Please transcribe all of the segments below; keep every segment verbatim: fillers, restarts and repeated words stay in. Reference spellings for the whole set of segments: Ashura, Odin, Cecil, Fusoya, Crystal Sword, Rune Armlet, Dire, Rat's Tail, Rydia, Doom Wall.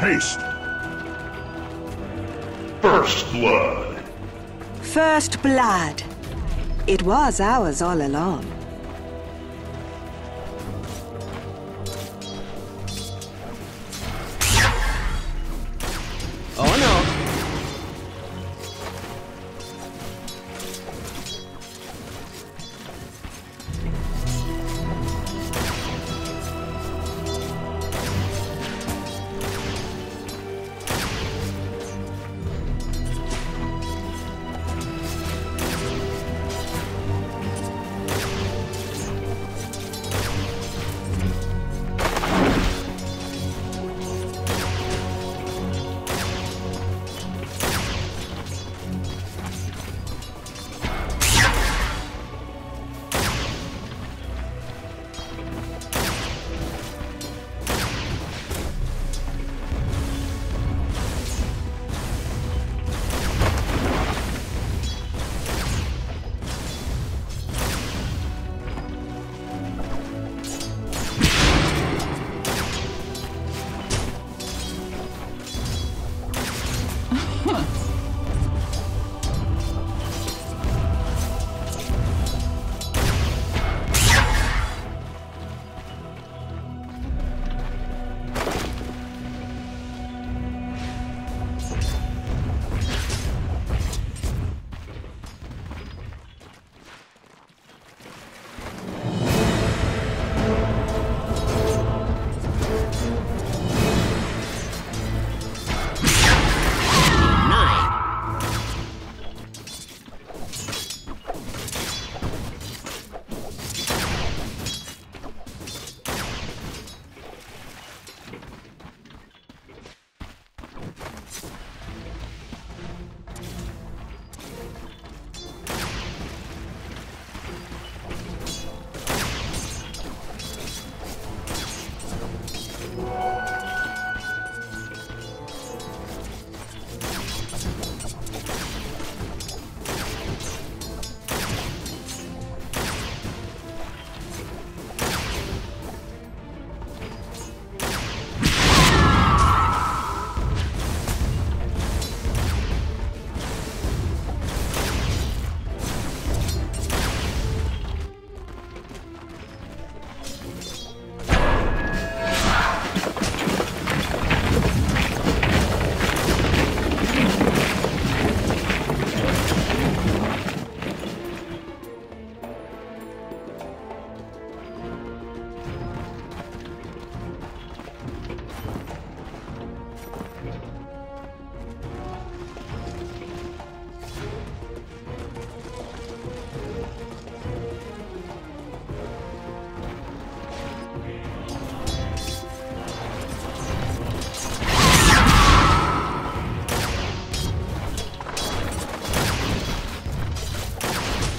Haste. First blood. First blood. It was ours all along.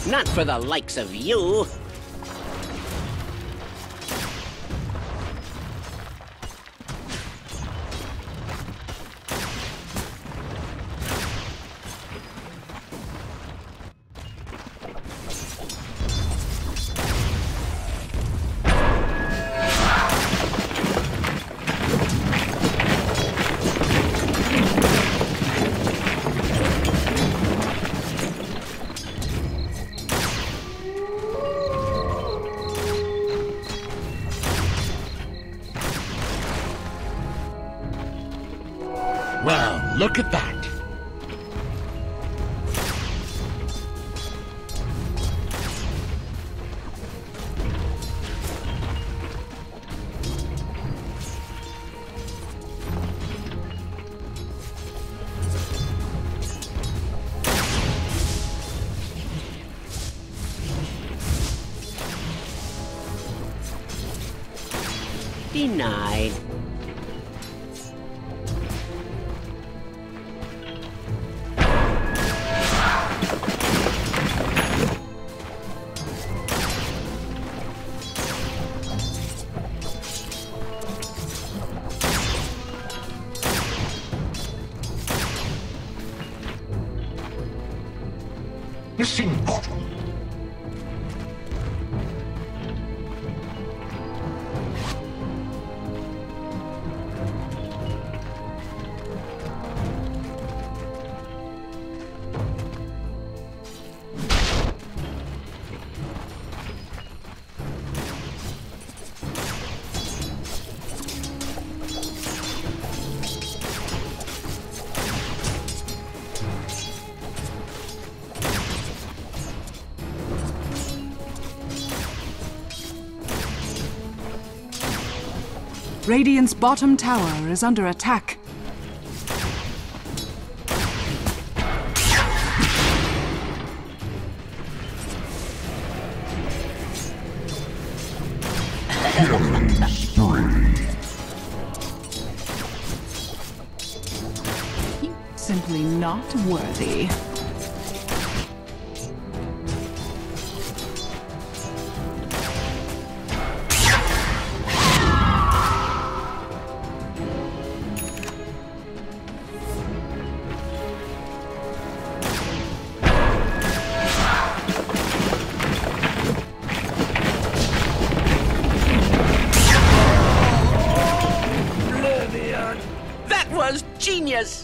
Not for the likes of you! Well, look at that! Denied. Missing bottle. Radiant's bottom tower is under attack. Simply not worthy. Genius!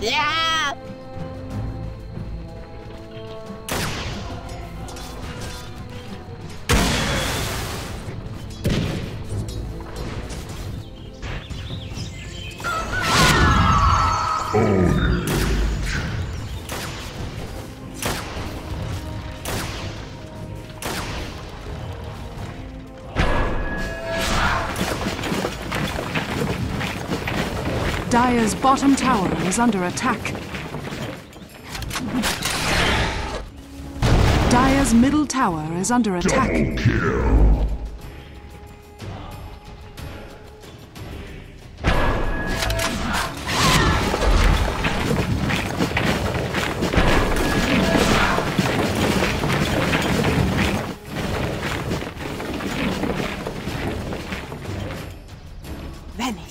Yeah! Dire's bottom tower is under attack. Dire's middle tower is under attack. Double kill. Vanish.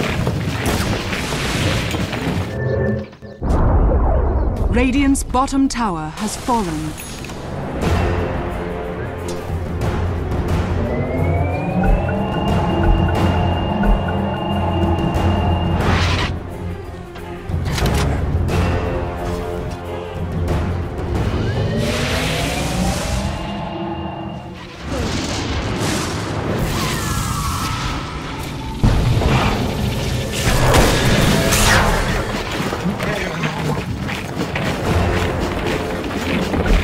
Radiant's bottom tower has fallen.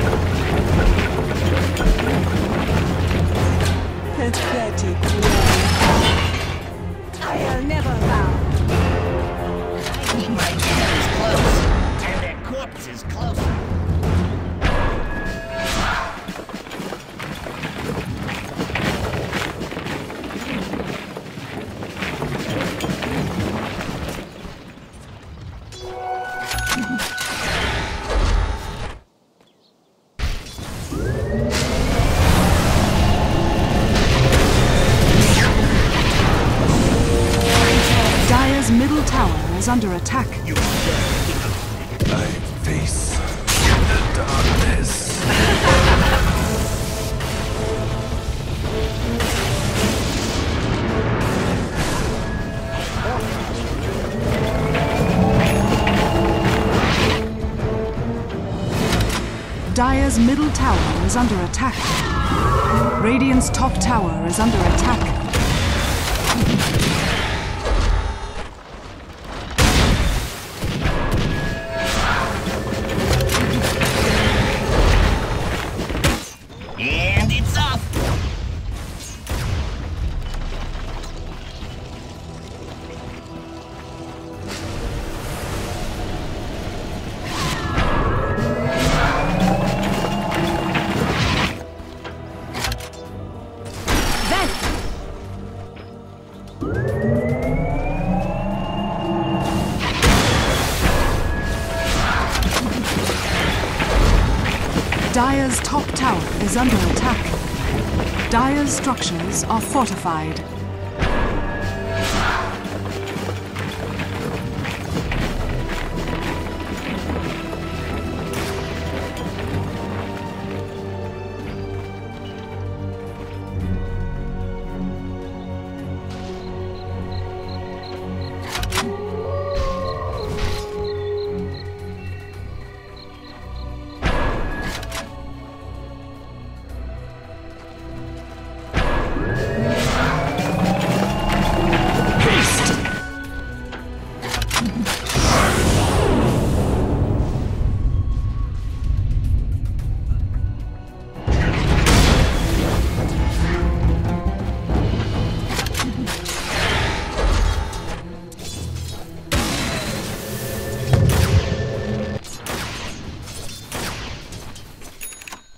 Under attack. I face the darkness. Dire's middle tower is under attack. Radiant's top tower is under attack. Dire's top tower is under attack. Dire's structures are fortified. Dire's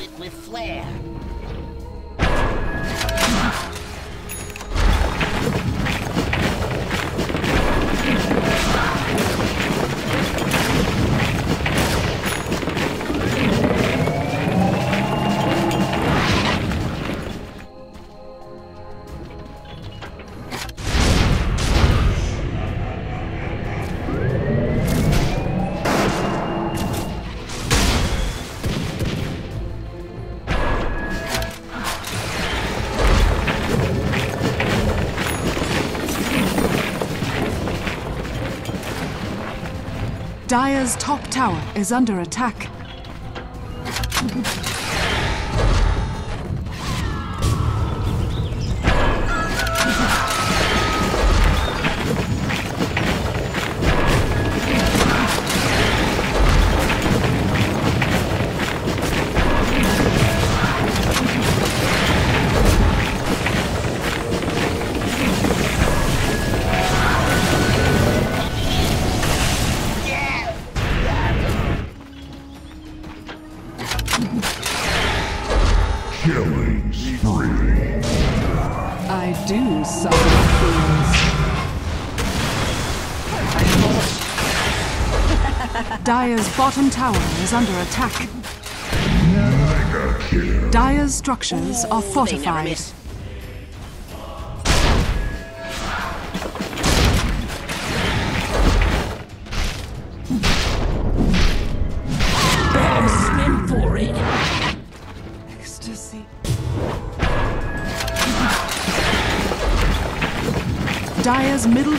it with flair. Dire's top tower is under attack. Killing spree. I do suffer things. Dire's bottom tower is under attack. Mega Dire's structures oh, are fortified. Dire's middle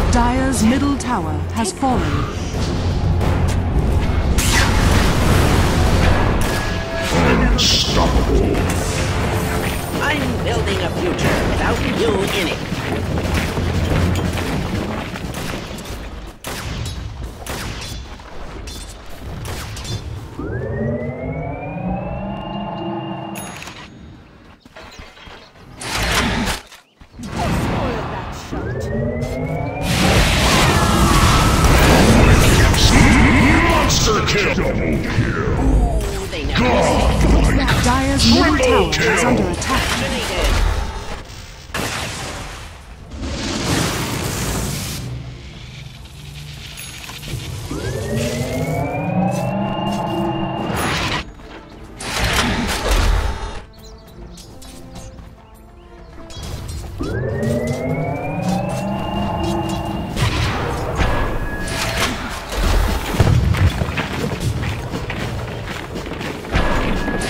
Dire's middle tower has fallen. Unstoppable. I'm building a future without you in it.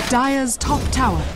Dire's middle tower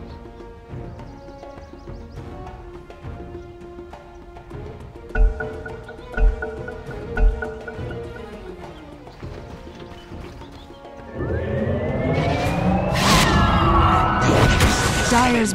Dire's top tower is under attack. Dire's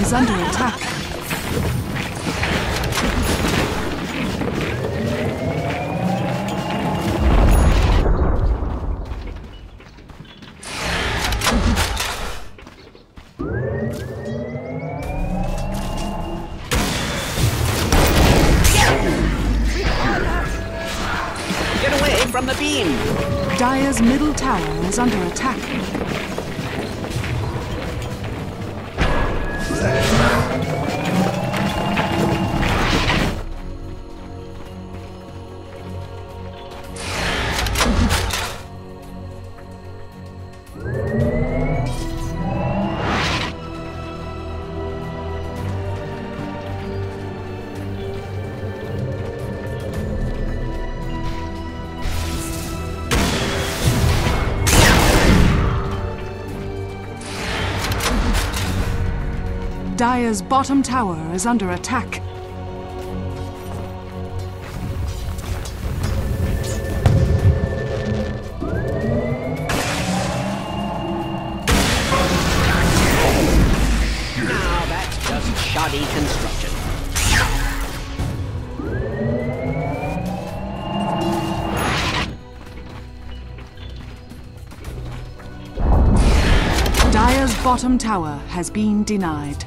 is under attack. Get away from the beam! Dire's middle tower is under attack. Dire's bottom tower is under attack. Now that's just shoddy construction. Dire's bottom tower has been denied.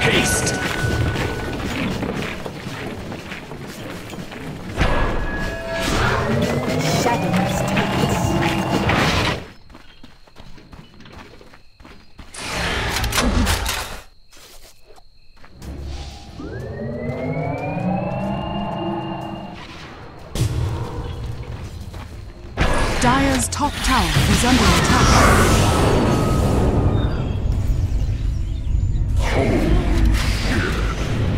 Haste! Dire's top tower is under attack.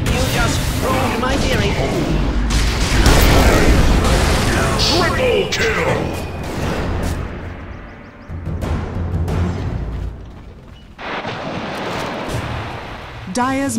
You just proved my theory. Triple kill! Dire's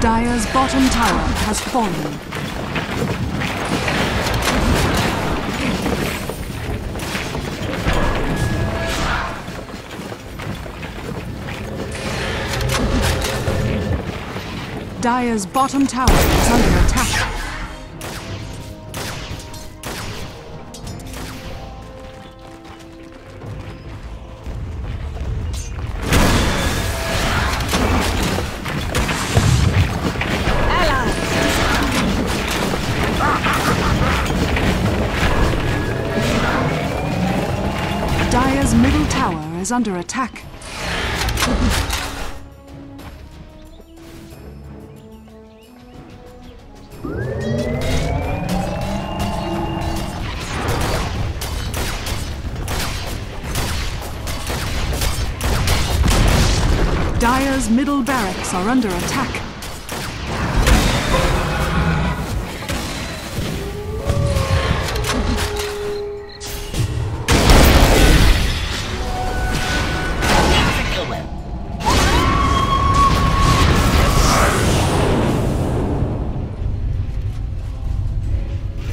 Dire's bottom tower has fallen. Dire's bottom tower is under attack. Dire's middle tower is under attack. Dire's middle barracks are under attack.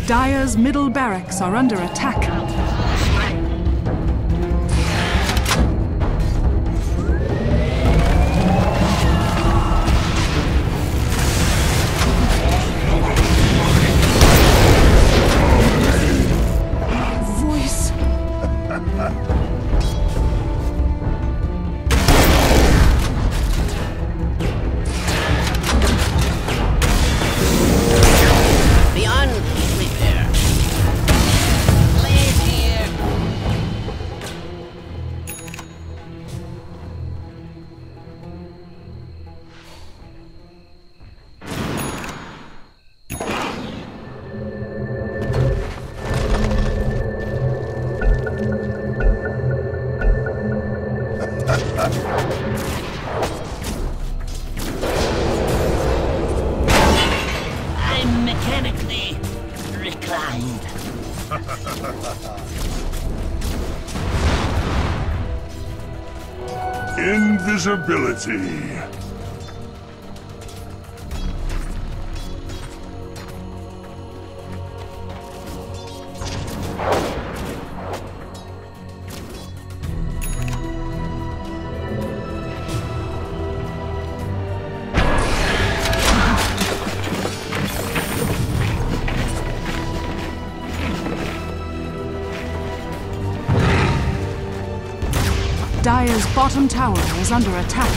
Dire's middle barracks are under attack. Voice. I'm mechanically reclined. Invisibility. Dire's bottom tower is under attack.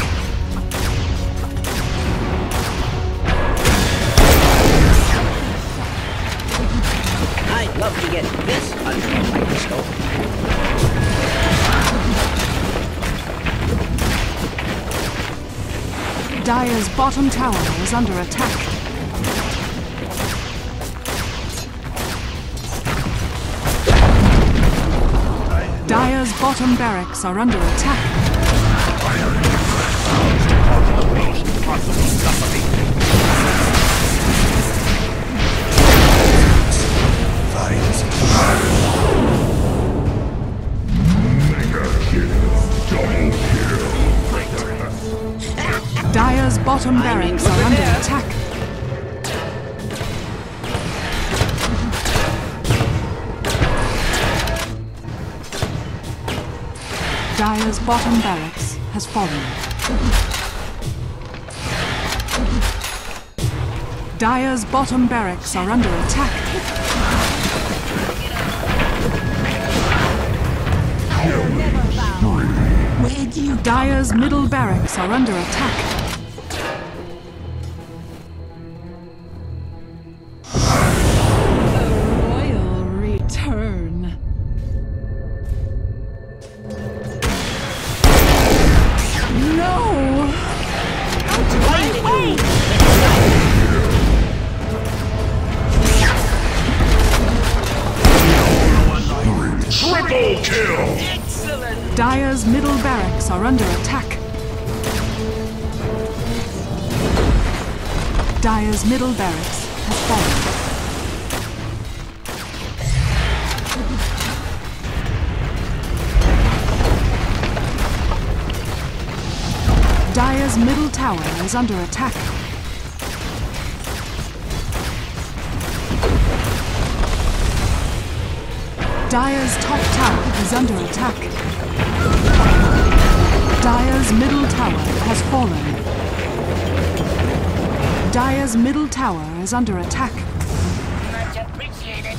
Dire's bottom tower is under attack. Dire's bottom barracks are under attack. Dire's bottom barracks are under attack. Dire's bottom barracks has fallen. Dire's bottom barracks are under attack. Where'd you? Dire's middle barracks are under attack. Triple kill! Excellent! Dire's middle barracks are under attack. Dire's middle barracks has fallen. Dire's middle tower is under attack. Dire's top tower is under attack. Dire's middle tower has fallen. Dire's middle tower is under attack. Much appreciated.